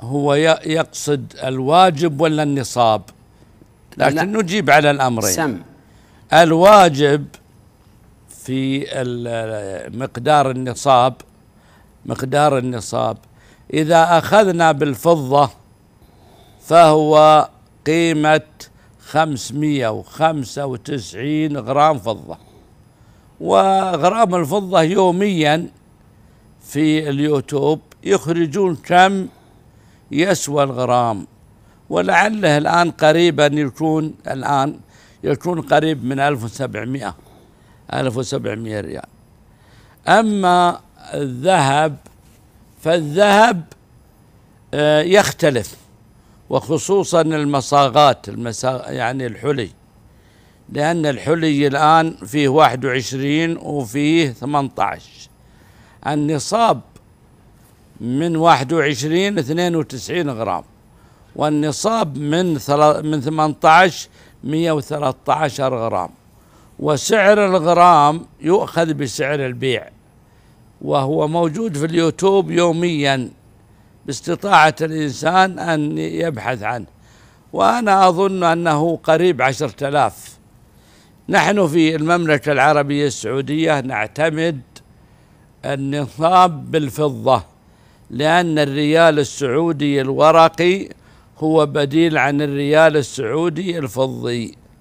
هو يقصد الواجب ولا النصاب؟ لكن نجيب على الأمرين. الواجب في مقدار النصاب إذا أخذنا بالفضة فهو قيمة 595 غرام فضة، وغرام الفضة يوميا في اليوتيوب يخرجون كم يسوى الغرام، ولعله الآن قريبا يكون قريب من 1700 ريال. أما الذهب فالذهب يختلف، وخصوصا المصاغات يعني الحلي، لأن الحلي الآن فيه 21 وفيه 18. النصاب من 21 92 غرام، والنصاب من 18 113 غرام. وسعر الغرام يؤخذ بسعر البيع، وهو موجود في اليوتيوب يوميا باستطاعة الإنسان أن يبحث عنه، وأنا أظن أنه قريب 10,000. نحن في المملكة العربية السعودية نعتمد النصاب بالفضة، لأن الريال السعودي الورقي هو بديل عن الريال السعودي الفضي،